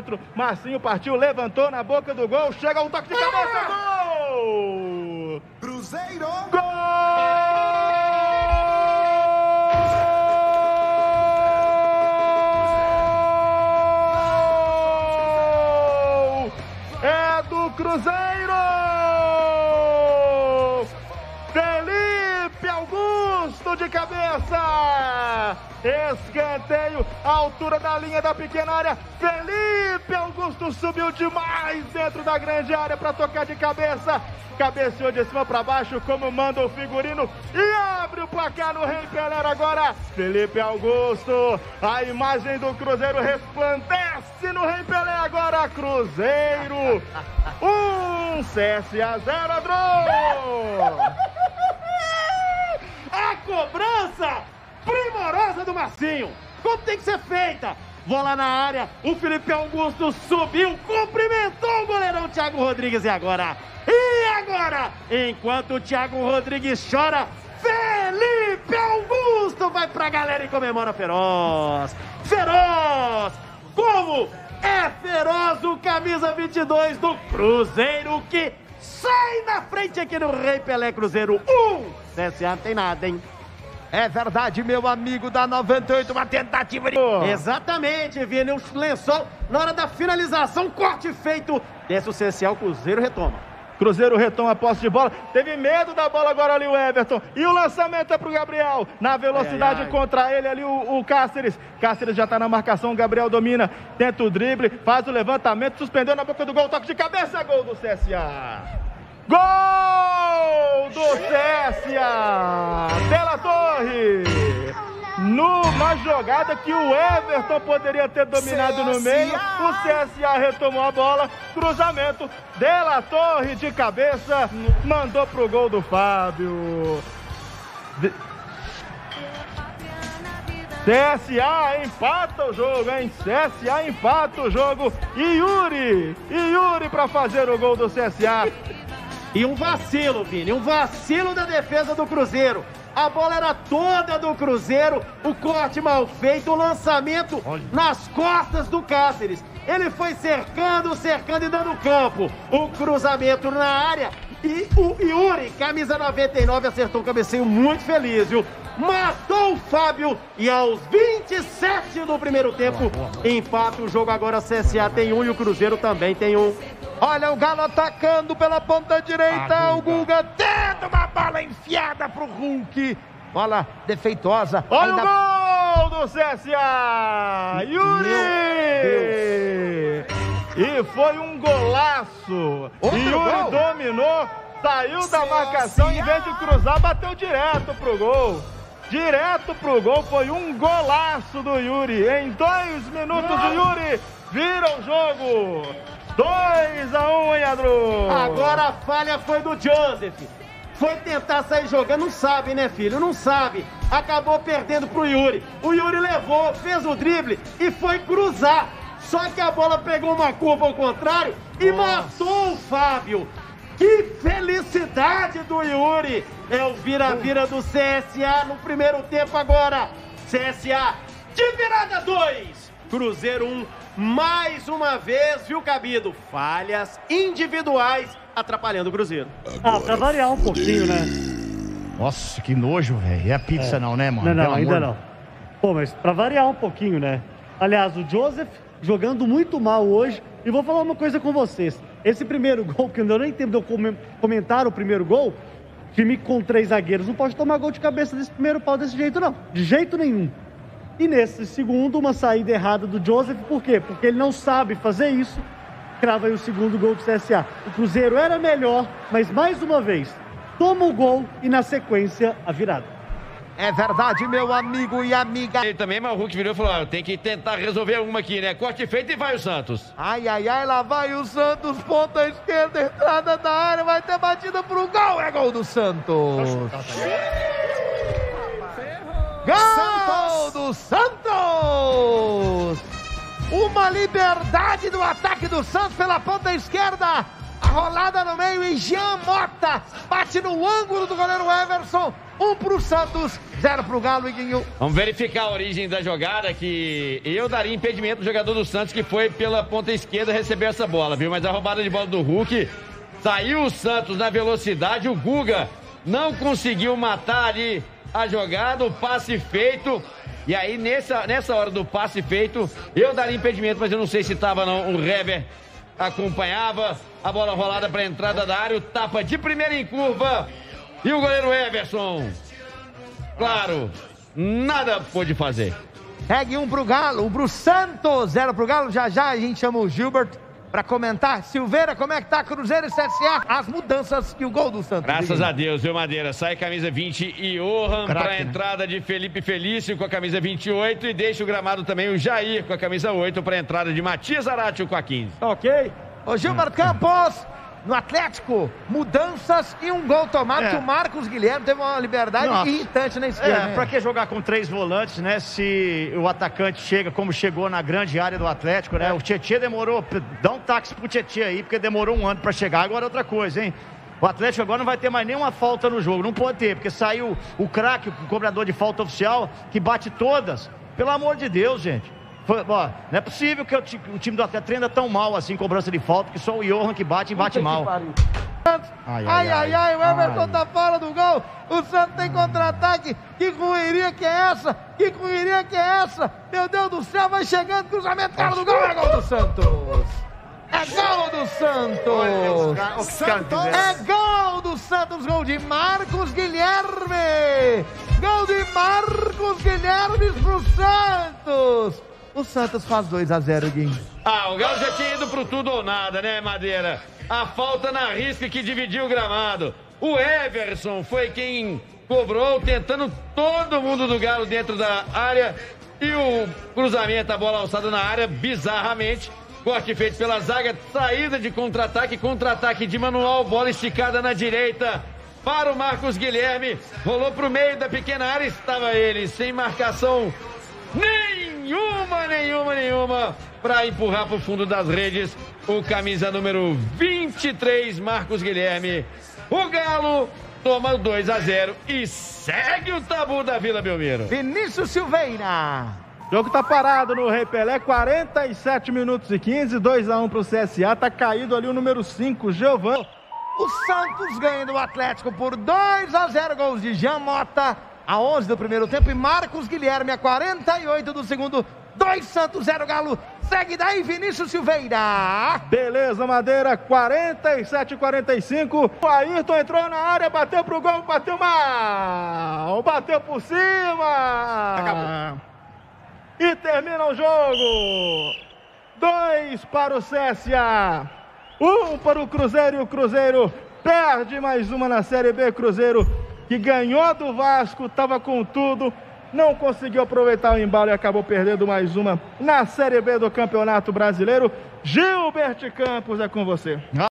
árbitro. Marcinho partiu, levantou na boca do gol. Chega um toque de cabeça. Gol! Cruzeiro! Gol! Cruzeiro! Felipe Augusto de cabeça! Escanteio, altura da linha da pequena área. Felipe Augusto subiu demais dentro da grande área para tocar de cabeça. Cabeceou de cima para baixo, como manda o figurino. E abre o placar no Rei Pelé agora. Felipe Augusto, a imagem do Cruzeiro resplandece no Rei Pelé agora. Cruzeiro! 1, CSA 0, Adrão! A cobrança primorosa do Marcinho, como tem que ser feita. Bola na área, o Felipe Augusto subiu, cumprimentou o goleirão Thiago Rodrigues. E agora, enquanto o Thiago Rodrigues chora, Felipe Augusto vai pra galera e comemora feroz. Feroz! Como é feroz o camisa 22 do Cruzeiro, que sai na frente aqui no Rei Pelé. Cruzeiro 1, CSA não tem nada, hein? É verdade, meu amigo da 98, uma tentativa de... Exatamente, Vini, um lençol na hora da finalização, corte feito. Desce o CSA, o Cruzeiro retoma. Cruzeiro retoma a posse de bola, teve medo da bola agora ali o Everton, e o lançamento é pro Gabriel, na velocidade contra ele ali o Cáceres. Cáceres já tá na marcação, o Gabriel domina, tenta o drible, faz o levantamento, suspendeu na boca do gol, toque de cabeça, gol do CSA! Gol do CSA! De La Torre! Numa jogada que o Everton poderia ter dominado no meio, o CSA retomou a bola, cruzamento, De La Torre de cabeça, mandou pro gol do Fábio. CSA empata o jogo, hein? CSA empata o jogo, Yuri pra fazer o gol do CSA. E um vacilo, Vini, um vacilo da defesa do Cruzeiro. A bola era toda do Cruzeiro, o corte mal feito, o lançamento nas costas do Cáceres. Ele foi cercando e dando campo. O cruzamento na área e o Yuri, camisa 99, acertou um cabeceio muito feliz, viu? Matou o Fábio e aos 27 do primeiro tempo, empata o jogo. Agora o CSA tem um e o Cruzeiro também tem um. Olha o Galo atacando pela ponta direita, o Guga tenta uma bola enfiada pro Hulk. Bola defeituosa. Olha o gol do CSA! Yuri! E foi um golaço. Yuri dominou, saiu da marcação, em vez de cruzar, bateu direto pro gol. Direto pro gol, foi um golaço do Yuri. Em 2 minutos o Yuri vira o jogo. 2-1, hein, Adro? Agora a falha foi do Joseph. Foi tentar sair jogando, não sabe, né, filho? Não sabe. Acabou perdendo pro Yuri. O Yuri levou, fez o drible e foi cruzar. Só que a bola pegou uma curva ao contrário e matou o Fábio. Que felicidade do Yuri! É o vira-vira do CSA no primeiro tempo agora. CSA de virada 2. Cruzeiro 1. Mais uma vez, viu, Cabido? Falhas individuais atrapalhando o Cruzeiro. Agora, pra variar um pouquinho, né? Nossa, que nojo, velho. E a pizza não, né, mano? Não, ainda não. Pô, mas pra variar um pouquinho, né? Aliás, o Joseph jogando muito mal hoje. E vou falar uma coisa com vocês. Esse primeiro gol, que eu nem tempo de eu comentar o primeiro gol, time com 3 zagueiros não pode tomar gol de cabeça desse primeiro pau desse jeito, não. De jeito nenhum. E nesse segundo, uma saída errada do Joseph. Por quê? Porque ele não sabe fazer isso. Crava aí o segundo gol do CSA. O Cruzeiro era melhor, mas mais uma vez, toma o gol e na sequência a virada. É verdade, meu amigo e amiga. Ele também, mas o Hulk virou e falou, tem que tentar resolver alguma aqui, né? Corte feito e vai o Santos. Lá vai o Santos, ponta esquerda, entrada da área, vai ter batida pro gol. É gol do Santos. Gol do Santos! Uma liberdade do ataque do Santos pela ponta esquerda. A rolada no meio e Jean Mota bate no ângulo do goleiro Everson. 1 pro Santos, 0 pro Galo, Iguinho. Vamos verificar a origem da jogada, que eu daria impedimento pro jogador do Santos, que foi pela ponta esquerda receber essa bola, viu? Mas a roubada de bola do Hulk, saiu o Santos na velocidade, o Guga não conseguiu matar ali a jogada, o passe feito, e aí nessa hora do passe feito, eu daria impedimento, mas eu não sei se tava não, o Rever acompanhava, a bola rolada pra entrada da área, o tapa de primeira em curva, e o goleiro Everson, claro, nada pôde fazer. Segue 1 pro Galo, 1 pro Santos, 0 pro Galo, já a gente chama o Gilberto pra comentar. Silveira, como é que tá Cruzeiro e CSA? As mudanças e o gol do Santos. Graças a Deus, viu, Madeira? Sai camisa 20 e Orhan pra entrada, né, de Felipe Felício com a camisa 28, e deixa o gramado também o Jair com a camisa 8 pra entrada de Matias Arácio com a 15. Ok. Ô, Gilmar Campos, no Atlético, mudanças e um gol tomado, que o Marcos Guilherme teve uma liberdade irritante na esquerda. Pra que jogar com 3 volantes, né, se o atacante chega como chegou na grande área do Atlético, né? O Tietchê demorou, dá um táxi pro Tietchê aí, porque demorou um ano pra chegar, agora é outra coisa, hein? O Atlético agora não vai ter mais nenhuma falta no jogo, não pode ter, porque saiu o craque, o cobrador de falta oficial, que bate todas, pelo amor de Deus, gente. Não é possível que o time do Atlético treina tão mal assim, cobrança de falta, que só o Johan que bate e bate mal. Ai, o Everton tá fora do gol, o Santos tem contra-ataque, que correria que é essa? Que correria que é essa? Meu Deus do céu, vai chegando, cruzamento, cara do gol, é gol do Santos! É gol do Santos! É gol do Santos, gol de Marcos Guilherme! Gol de Marcos Guilherme pro Santos! O Santos faz 2-0, Gui. O Galo já tinha ido pro tudo ou nada, né, Madeira? A falta na risca que dividiu o gramado. O Everson foi quem cobrou, tentando todo mundo do Galo dentro da área. E o cruzamento, a bola alçada na área, bizarramente. Corte feito pela zaga, saída de contra-ataque, contra-ataque de manual, bola esticada na direita para o Marcos Guilherme. Rolou pro meio da pequena área, estava ele sem marcação nenhuma para empurrar pro fundo das redes o camisa número 23, Marcos Guilherme. O Galo toma 2-0 e segue o tabu da Vila Belmiro. Vinícius Silveira. O jogo tá parado no Rei Pelé, 47 minutos e 15, 2-1 pro CSA, tá caído ali o número 5, Geovan. O Santos ganha do Atlético por 2-0, gols de Jean Mota a 11 do primeiro tempo e Marcos Guilherme a 48 do segundo. 2 Santos, 0 Galo. Segue daí, Vinícius Silveira. Beleza, Madeira, 47-45. O Ayrton entrou na área, bateu pro gol, bateu mal. Bateu por cima. Acabou. E termina o jogo. 2 para o CSA. 1 para o Cruzeiro e o Cruzeiro perde mais uma na Série B. Cruzeiro, que ganhou do Vasco, estava com tudo, não conseguiu aproveitar o embalo e acabou perdendo mais uma na Série B do Campeonato Brasileiro. Gilberto Campos, é com você.